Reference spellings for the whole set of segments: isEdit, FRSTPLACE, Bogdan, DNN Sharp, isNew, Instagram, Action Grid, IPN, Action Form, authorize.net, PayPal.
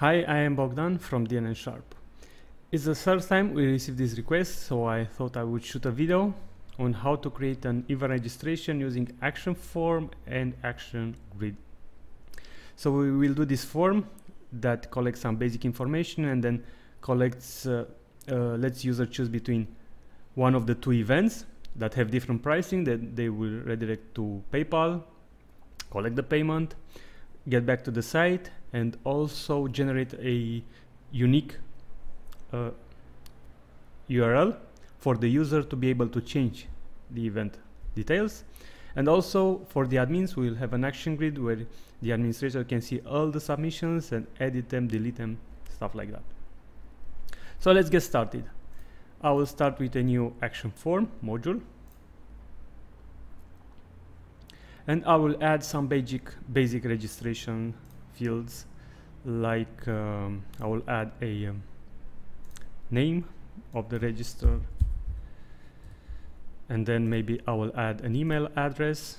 Hi, I am Bogdan from DNN Sharp. It's the third time we received this request, so I thought I would shoot a video on how to create an event registration using Action Form and Action Grid. So we will do this form that collects some basic information and then collects lets user choose between one of the two events that have different pricing, that they will redirect to PayPal, collect the payment, get back to the site, and also generate a unique URL for the user to be able to change the event details. And also for the admins, we'll have an action grid where the administrator can see all the submissions and edit them, delete them, stuff like that. So let's get started. I will start with a new action form module, and I will add some basic registration fields, like I will add a name of the register, and then maybe I will add an email address,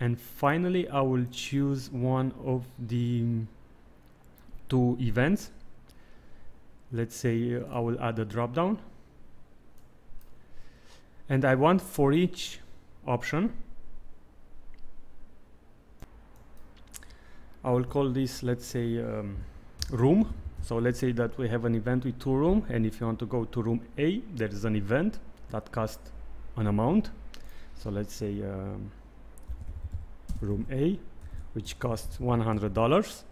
and finally I will choose one of the two events. Let's say I will add a drop down, and I want for each option, I will call this, let's say, room. So let's say that we have an event with two rooms, and if you want to go to room A, there is an event that costs an amount. So let's say room A, which costs $100,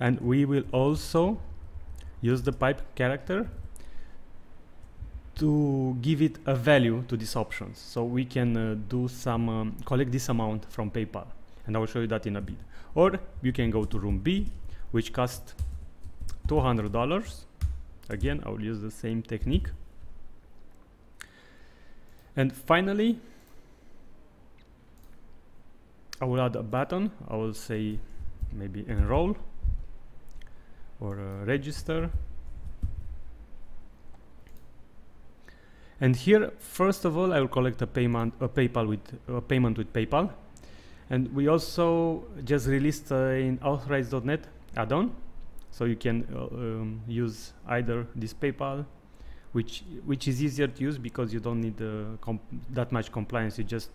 and we will also use the pipe character to give it a value to these options, so we can do some collect this amount from PayPal, and I will show you that in a bit. Or you can go to room B, which costs $200. Again, I will use the same technique. And finally, I will add a button. I will say maybe enroll or register. And here, first of all, I will collect a payment with PayPal, and we also just released in authorize.net add-on, so you can use either this PayPal, which is easier to use because you don't need that much compliance. You just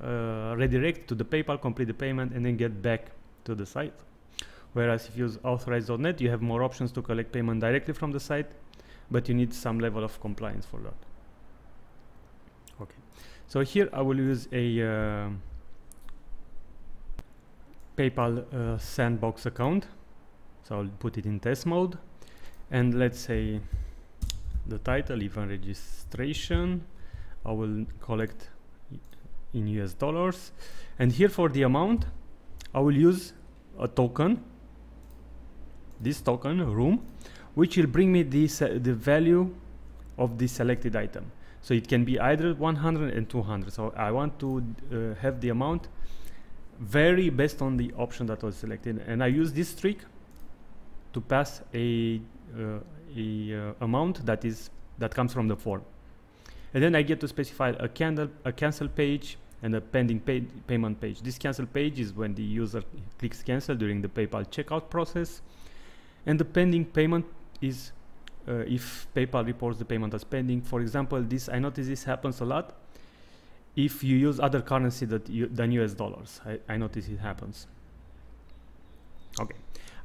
redirect to the PayPal, complete the payment, and then get back to the site. Whereas if you use authorize.net, you have more options to collect payment directly from the site, but you need some level of compliance for that. Okay, so here I will use a PayPal sandbox account, so I'll put it in test mode, and let's say the title, event registration, I will collect in US dollars, and here for the amount I will use a token, this token room, which will bring me this, the value of the selected item. So it can be either 100 and 200. So I want to have the amount vary based on the option that was selected. And I use this trick to pass a amount that comes from the form. And then I get to specify a cancel page and a pending payment page. This cancel page is when the user clicks cancel during the PayPal checkout process, and the pending payment is if PayPal reports the payment as pending. For example, I notice this happens a lot if you use other currency than US dollars. I notice it happens. Okay,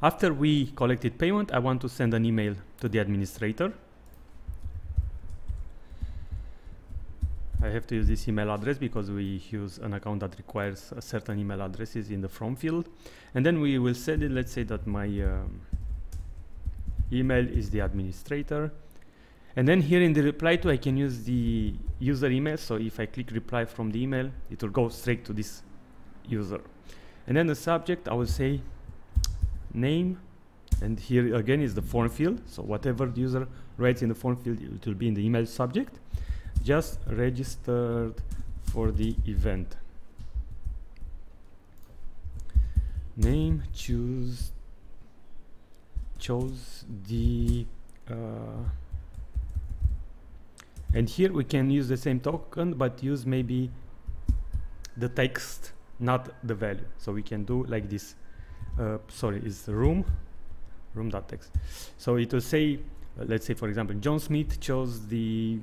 after we collected payment, I want to send an email to the administrator. I have to use this email address because we use an account that requires a certain email addresses in the from field, and then we will set it. Let's say that my email is the administrator, and then here in the reply to I can use the user email. So if I click reply from the email, it will go straight to this user, and then the subject I will say name, and here again is the form field, so whatever the user writes in the form field, it will be in the email subject, just registered for the event, name chose the and here we can use the same token but use maybe the text not the value. So we can do like this. Sorry, it's room.text. So it will say, let's say for example, John Smith chose the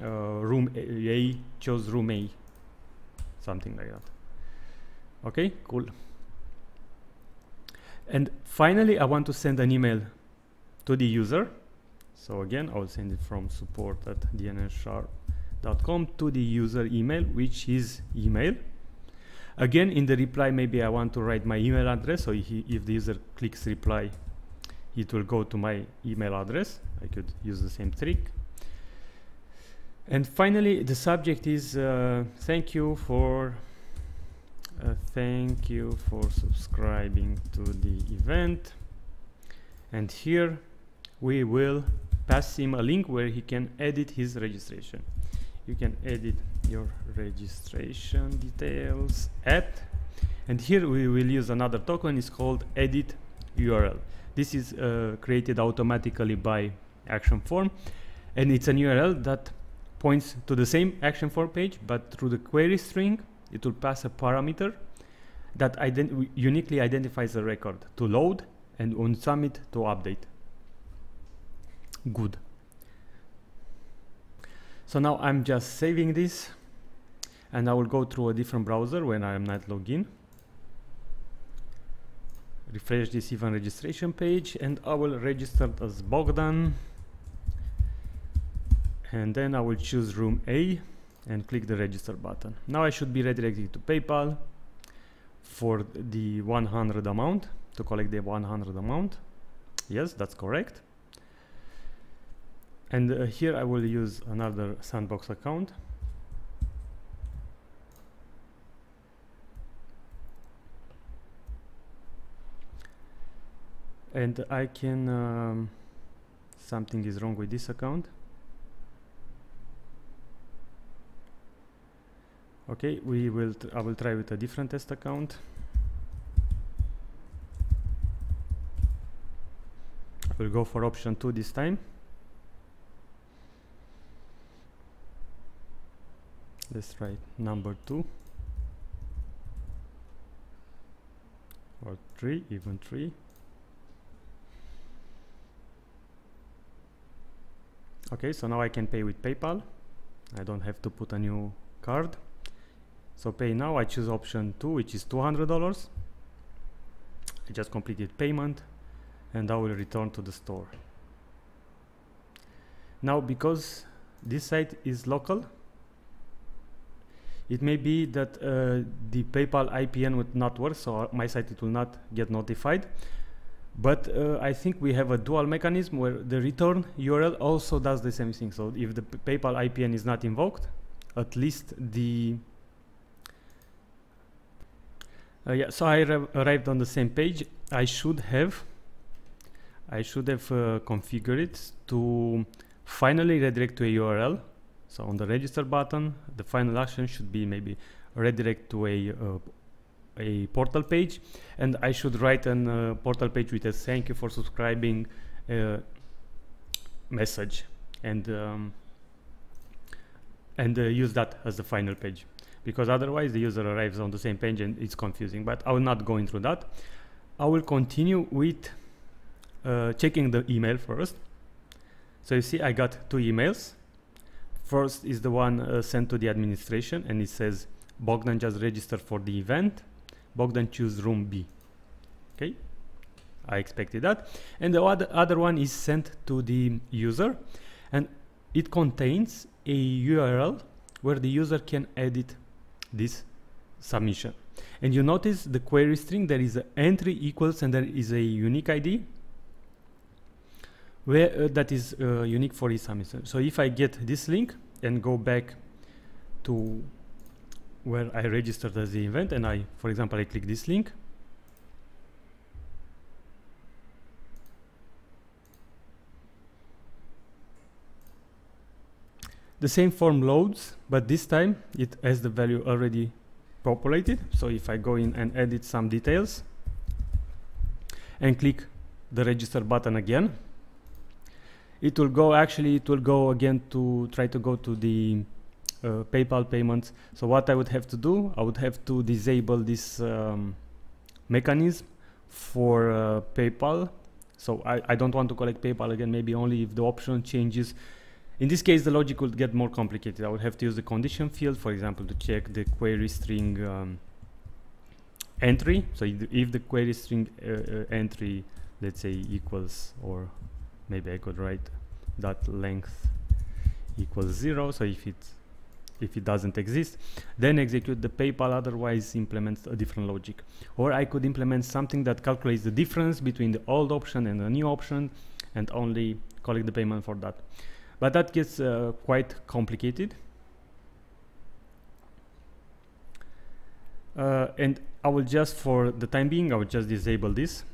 room A, chose room A, something like that. Okay, cool. And finally, I want to send an email to the user. So again, I'll send it from support@dnnsharp.com to the user email, which is email. Again, in the reply, maybe I want to write my email address. So if the user clicks reply, it will go to my email address. I could use the same trick. And finally, the subject is thank you for subscribing to the event. And here we will pass him a link where he can edit his registration. You can edit your registration details at, and here we will use another token. It's called edit URL. This is created automatically by Action Form, and it's an URL that points to the same Action Form page, but through the query string it will pass a parameter that uniquely identifies a record to load, and on submit to update. Good. So now I'm just saving this, and I will go through a different browser when I am not logged in. Refresh this event registration page, and I will register as Bogdan, and then I will choose room A and click the register button. Now I should be redirected to PayPal for the 100 amount, to collect the 100 amount. Yes, that's correct. And here I will use another sandbox account. And I can, something is wrong with this account. Okay, I will try with a different test account. I will go for option 2 this time. Let's try number 2 or 3, even 3. Okay, so now I can pay with PayPal. I don't have to put a new card. So pay now, I choose option 2, which is $200. I just completed payment, and I will return to the store. Now, because this site is local, it may be that the PayPal IPN would not work, so my site it will not get notified. But I think we have a dual mechanism where the return URL also does the same thing. So if the PayPal IPN is not invoked, at least the... yeah, so I arrived on the same page. I should have configured it to finally redirect to a URL. So on the register button, the final action should be maybe redirect to a portal page, and I should write an portal page with a thank you for subscribing message, and use that as the final page, because otherwise the user arrives on the same page and it's confusing. But I will not go into that. I will continue with checking the email first. So you see I got 2 emails. First is the one sent to the administration, and it says Bogdan just registered for the event. Bogdan choose room B. Okay, I expected that. And the other one is sent to the user, and it contains a URL where the user can edit this submission. And you notice the query string, there is an entry equals, and there is a unique ID where that is unique for each submission. So if I get this link and go back to where I registered as the event, and I, for example, I click this link, the same form loads, but this time it has the value already populated. So if I go in and edit some details and click the register button again, it will go again to try to go to the PayPal payments. So what I would have to do, I would have to disable this mechanism for PayPal. So I don't want to collect PayPal again, maybe only if the option changes. In this case, the logic would get more complicated. I would have to use the condition field, for example, to check the query string entry. So if the query string entry, let's say, equals, or maybe I could write that length equals 0. So if it doesn't exist, then execute the PayPal, otherwise implements a different logic. Or I could implement something that calculates the difference between the old option and the new option and only collect the payment for that. But that gets quite complicated. And I will just, for the time being, I will just disable this,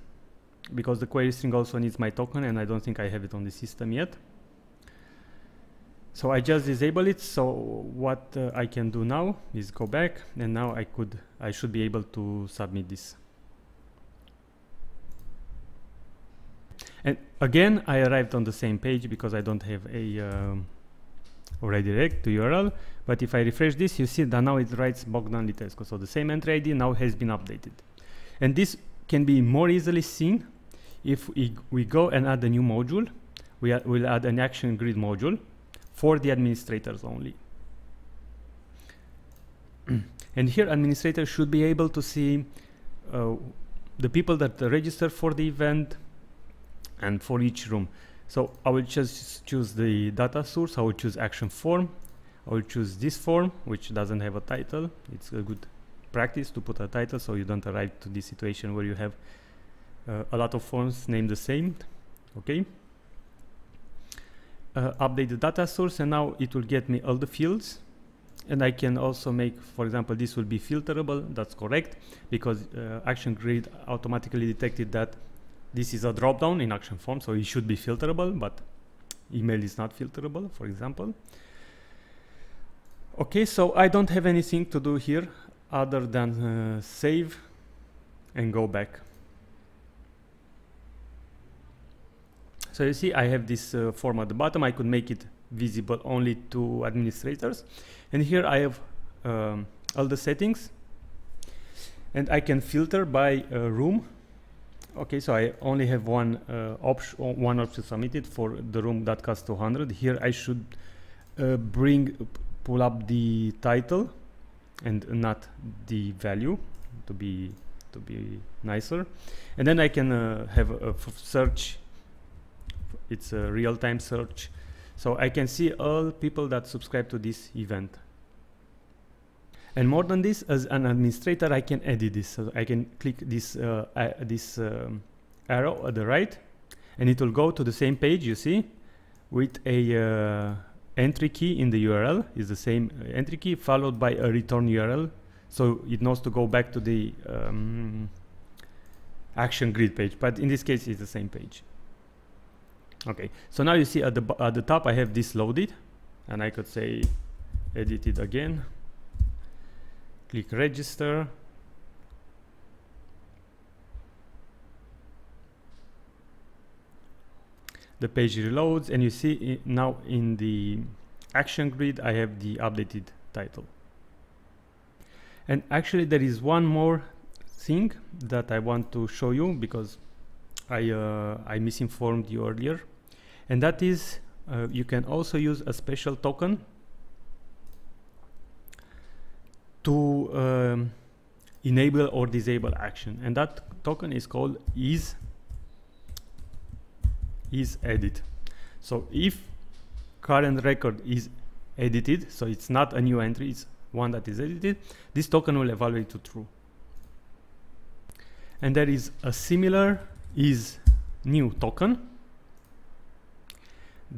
because the query string also needs my token and I don't think I have it on the system yet. So I just disable it. So what I can do now is go back, and now I should be able to submit this. And again, I arrived on the same page because I don't have a redirect to URL. But if I refresh this, you see that now it writes Bogdan Litescu. So the same entry ID now has been updated. And this can be more easily seen if we go and add a new module. We'll add an Action Grid module for the administrators only. And here administrators should be able to see the people that register for the event, and for each room. So I will just choose the data source. I will choose Action Form. I will choose this form, which doesn't have a title. It's a good practice to put a title so you don't arrive to this situation where you have a lot of forms named the same. Okay. Update the data source, and now it will get me all the fields. And I can also make, for example, this will be filterable. That's correct, because Action Grid automatically detected that this is a drop-down in Action Form, so it should be filterable, but email is not filterable, for example. Okay, so I don't have anything to do here other than save and go back. So you see, I have this form at the bottom. I could make it visible only to administrators. And here I have all the settings, and I can filter by room. Okay, so I only have one option submitted for the room that costs 200. Here I should pull up the title and not the value to be nicer. And then I can have a search. It's a real-time search, so I can see all people that subscribe to this event. And more than this, as an administrator, I can edit this. So I can click this arrow at the right, and it will go to the same page, you see, with a entry key in the URL. It's the same entry key followed by a return URL, so it knows to go back to the Action Grid page. But in this case, it's the same page. Okay, so now you see at the top I have this loaded, and I could say edit it again. Click register. The page reloads, and you see now in the Action Grid I have the updated title. And actually there is one more thing that I want to show you, because I misinformed you earlier, and that is you can also use a special token to enable or disable action, and that token is called isEdit. So if current record is edited, so it's not a new entry, it's one that is edited, this token will evaluate to true. And there is a similar isNew token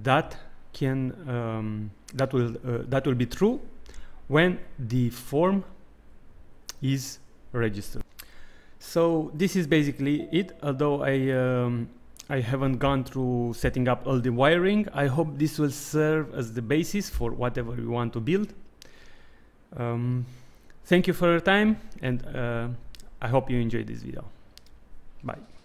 that can that will be true when the form is registered. So this is basically it. Although I haven't gone through setting up all the wiring, I hope this will serve as the basis for whatever you want to build. Thank you for your time, and I hope you enjoyed this video. Bye.